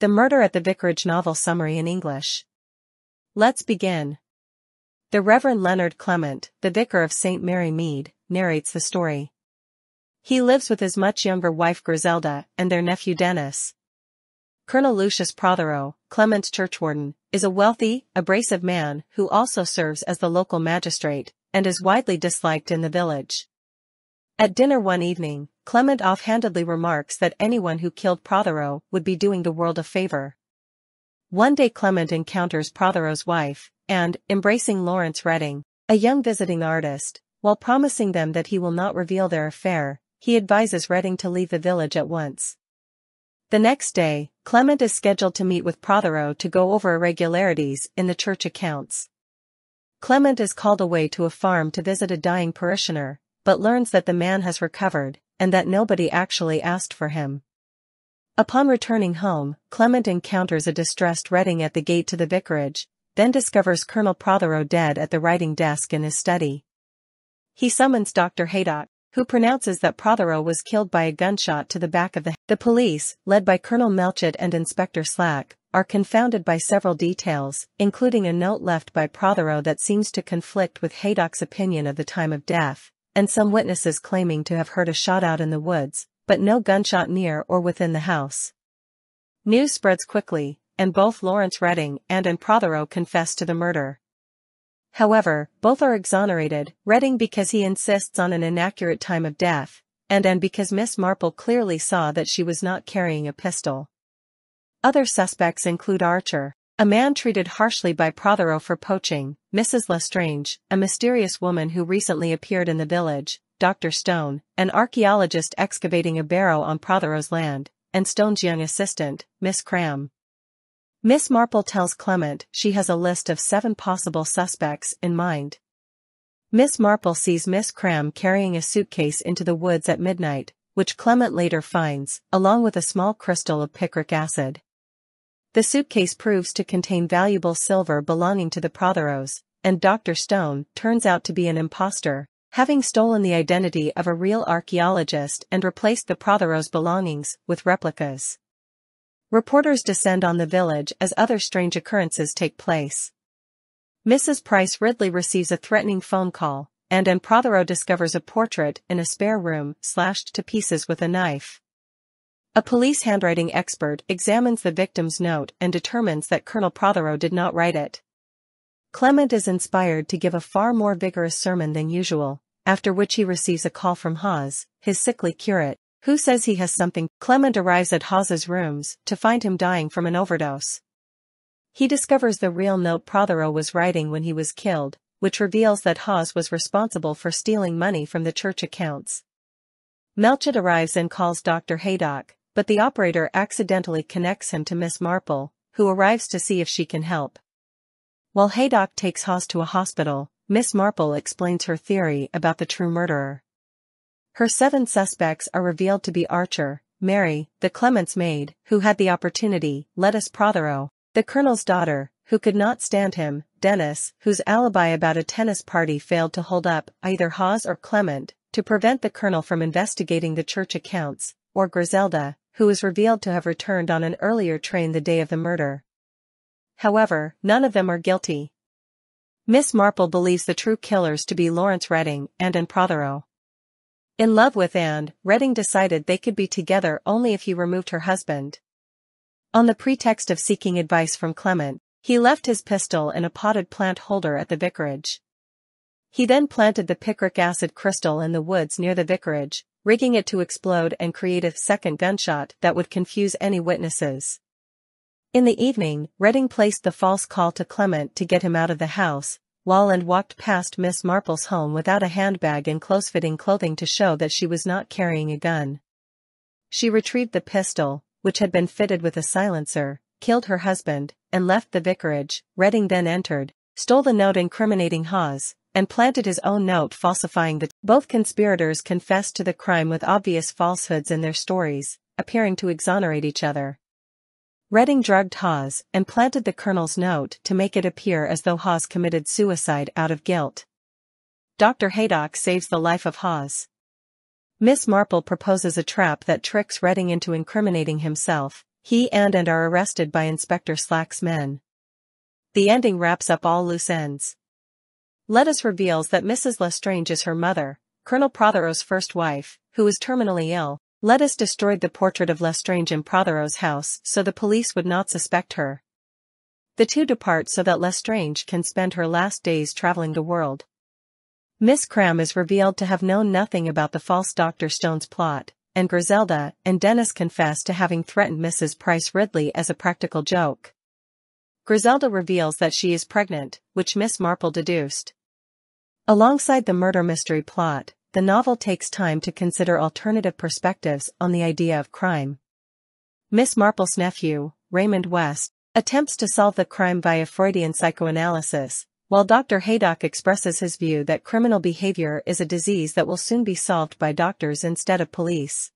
The Murder at the Vicarage novel summary in English. Let's begin. The Reverend Leonard Clement, the vicar of St. Mary Mead, narrates the story. He lives with his much younger wife Griselda and their nephew Dennis. Colonel Lucius Prothero, Clement's churchwarden, is a wealthy, abrasive man who also serves as the local magistrate and is widely disliked in the village. At dinner one evening, Clement offhandedly remarks that anyone who killed Prothero would be doing the world a favor. One day Clement encounters Prothero's wife, and, embracing Lawrence Redding, a young visiting artist, while promising them that he will not reveal their affair, he advises Redding to leave the village at once. The next day, Clement is scheduled to meet with Prothero to go over irregularities in the church accounts. Clement is called away to a farm to visit a dying parishioner, but learns that the man has recovered, and that nobody actually asked for him. Upon returning home, Clement encounters a distressed Redding at the gate to the vicarage, then discovers Colonel Prothero dead at the writing desk in his study. He summons Dr. Haydock, who pronounces that Prothero was killed by a gunshot to the back of the head. The police, led by Colonel Melchett and Inspector Slack, are confounded by several details, including a note left by Prothero that seems to conflict with Haydock's opinion of the time of death, and some witnesses claiming to have heard a shot out in the woods, but no gunshot near or within the house. News spreads quickly, and both Lawrence Redding and Ann Prothero confess to the murder. However, both are exonerated, Redding because he insists on an inaccurate time of death, and Ann because Miss Marple clearly saw that she was not carrying a pistol. Other suspects include Archer, a man treated harshly by Prothero for poaching, Mrs. Lestrange, a mysterious woman who recently appeared in the village, Dr. Stone, an archaeologist excavating a barrow on Prothero's land, and Stone's young assistant, Miss Cram. Miss Marple tells Clement she has a list of 7 possible suspects in mind. Miss Marple sees Miss Cram carrying a suitcase into the woods at midnight, which Clement later finds, along with a small crystal of picric acid. The suitcase proves to contain valuable silver belonging to the Protheros, and Dr. Stone turns out to be an imposter, having stolen the identity of a real archaeologist and replaced the Protheros' belongings with replicas. Reporters descend on the village as other strange occurrences take place. Mrs. Price Ridley receives a threatening phone call, and Ann Prothero discovers a portrait in a spare room slashed to pieces with a knife. A police handwriting expert examines the victim's note and determines that Colonel Prothero did not write it. Clement is inspired to give a far more vigorous sermon than usual, after which he receives a call from Hawes, his sickly curate, who says he has something. Clement arrives at Hawes's rooms to find him dying from an overdose. He discovers the real note Prothero was writing when he was killed, which reveals that Hawes was responsible for stealing money from the church accounts. Melchett arrives and calls Dr. Haydock, but the operator accidentally connects him to Miss Marple, who arrives to see if she can help. While Haydock takes Hawes to a hospital, Miss Marple explains her theory about the true murderer. Her 7 suspects are revealed to be Archer, Mary, the Clement's maid, who had the opportunity, Lettice Prothero, the colonel's daughter, who could not stand him, Dennis, whose alibi about a tennis party failed to hold up, either Hawes or Clement, to prevent the colonel from investigating the church accounts, or Griselda, who is revealed to have returned on an earlier train the day of the murder. However, none of them are guilty. Miss Marple believes the true killers to be Lawrence Redding and Ann Prothero. In love with Ann, Redding decided they could be together only if he removed her husband. On the pretext of seeking advice from Clement, he left his pistol in a potted plant holder at the vicarage. He then planted the picric acid crystal in the woods near the vicarage, rigging it to explode and create a second gunshot that would confuse any witnesses. In the evening, Redding placed the false call to Clement to get him out of the house, while Ann walked past Miss Marple's home without a handbag and close-fitting clothing to show that she was not carrying a gun. She retrieved the pistol, which had been fitted with a silencer, killed her husband, and left the vicarage. Redding then entered, stole the note incriminating Hawes, and planted his own note falsifying the. Both conspirators confessed to the crime with obvious falsehoods in their stories, appearing to exonerate each other. Redding drugged Hawes and planted the colonel's note to make it appear as though Hawes committed suicide out of guilt. Dr. Haydock saves the life of Hawes. Miss Marple proposes a trap that tricks Redding into incriminating himself, He and are arrested by Inspector Slack's men. The ending wraps up all loose ends. Lettice reveals that Mrs. Lestrange is her mother, Colonel Prothero's first wife, who is terminally ill. Lettice destroyed the portrait of Lestrange in Prothero's house so the police would not suspect her. The two depart so that Lestrange can spend her last days traveling the world. Miss Cram is revealed to have known nothing about the false Dr. Stone's plot, and Griselda and Dennis confess to having threatened Mrs. Price Ridley as a practical joke. Griselda reveals that she is pregnant, which Miss Marple deduced. Alongside the murder mystery plot, the novel takes time to consider alternative perspectives on the idea of crime. Miss Marple's nephew, Raymond West, attempts to solve the crime via Freudian psychoanalysis, while Dr. Haydock expresses his view that criminal behavior is a disease that will soon be solved by doctors instead of police.